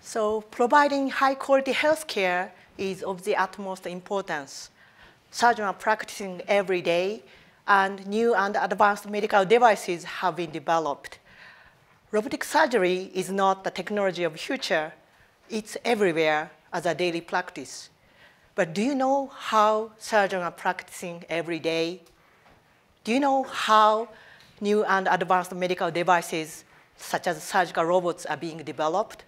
So providing high-quality healthcare is of the utmost importance. Surgeons are practicing every day, and new and advanced medical devices have been developed. Robotic surgery is not the technology of the future. It's everywhere as a daily practice. But do you know how surgeons are practicing every day? Do you know how new and advanced medical devices, such as surgical robots, are being developed?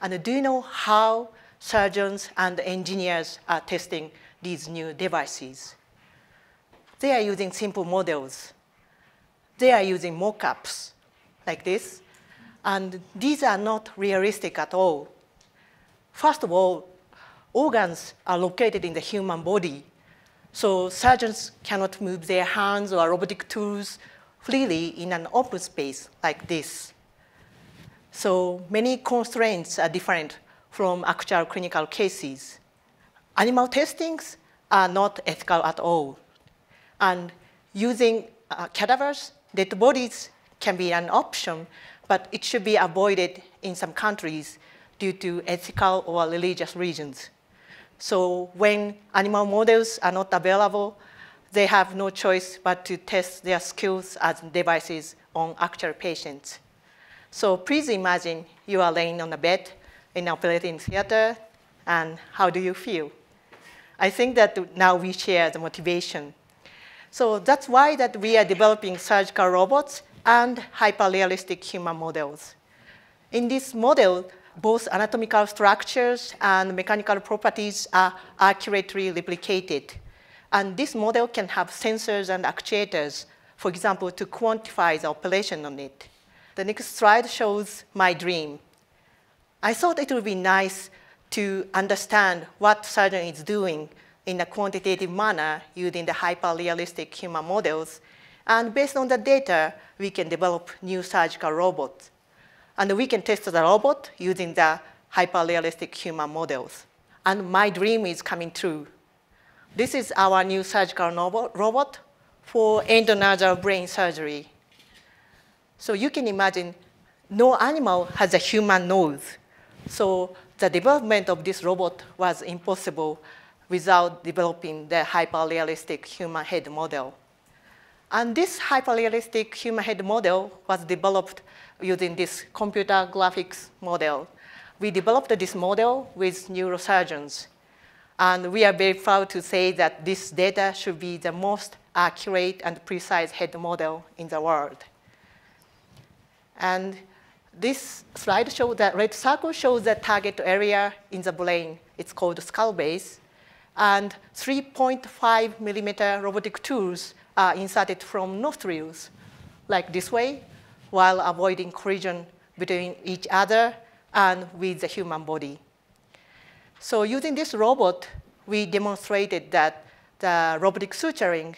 And do you know how surgeons and engineers are testing these new devices? They are using simple models. They are using mock-ups like this. And these are not realistic at all. First of all, organs are located in the human body. So surgeons cannot move their hands or robotic tools freely in an open space like this. So many constraints are different from actual clinical cases. Animal testings are not ethical at all. And using cadavers, dead bodies, can be an option, but it should be avoided in some countries due to ethical or religious reasons. So when animal models are not available, they have no choice but to test their skills as devices on actual patients. So please imagine you are laying on a bed in an operating theater, and how do you feel? I think that now we share the motivation. So that's why that we are developing surgical robots and hyper-realistic human models. In this model, both anatomical structures and mechanical properties are accurately replicated. And this model can have sensors and actuators, for example, to quantify the operation on it. The next slide shows my dream. I thought it would be nice to understand what surgeon is doing in a quantitative manner using the hyper-realistic human models. And based on the data, we can develop new surgical robots. And we can test the robot using the hyper-realistic human models. And my dream is coming true. This is our new surgical robot for endonasal brain surgery. So you can imagine no animal has a human nose. So the development of this robot was impossible without developing the hyper-realistic human head model. And this hyper-realistic human head model was developed using this computer graphics model. We developed this model with neurosurgeons. And we are very proud to say that this data should be the most accurate and precise head model in the world. And this slide shows that red circle shows the target area in the brain. It's called skull base. And 3.5 millimeter robotic tools are inserted from nostrils, like this way, while avoiding collision between each other and with the human body. So using this robot, we demonstrated that the robotic suturing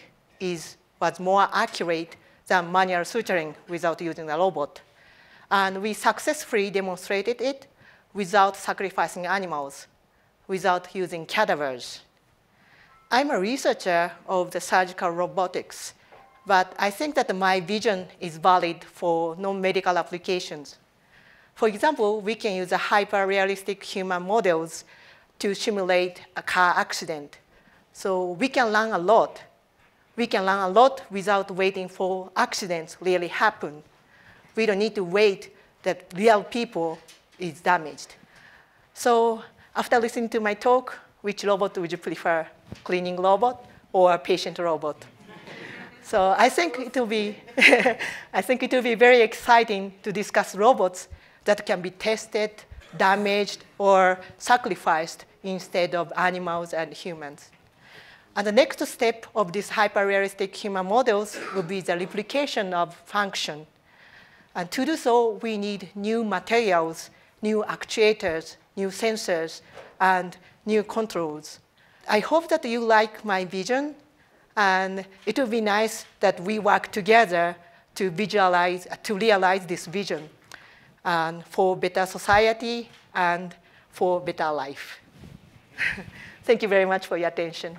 was more accurate than manual suturing without using the robot. And we successfully demonstrated it without sacrificing animals, without using cadavers. I'm a researcher of the surgical robotics, but I think that my vision is valid for non-medical applications. For example, we can use hyper-realistic human models to simulate a car accident. So we can learn a lot. We can learn a lot without waiting for accidents really happen. We don't need to wait that real people is damaged. So after listening to my talk, which robot would you prefer? Cleaning robot or patient robot? So I think it will be very exciting to discuss robots that can be tested, damaged, or sacrificed instead of animals and humans. And the next step of these hyper-realistic human models will be the replication of function. And to do so, we need new materials, new actuators, new sensors, and new controls. I hope that you like my vision, and it will be nice that we work together to visualize, to realize this vision for better society and for better life. Thank you very much for your attention.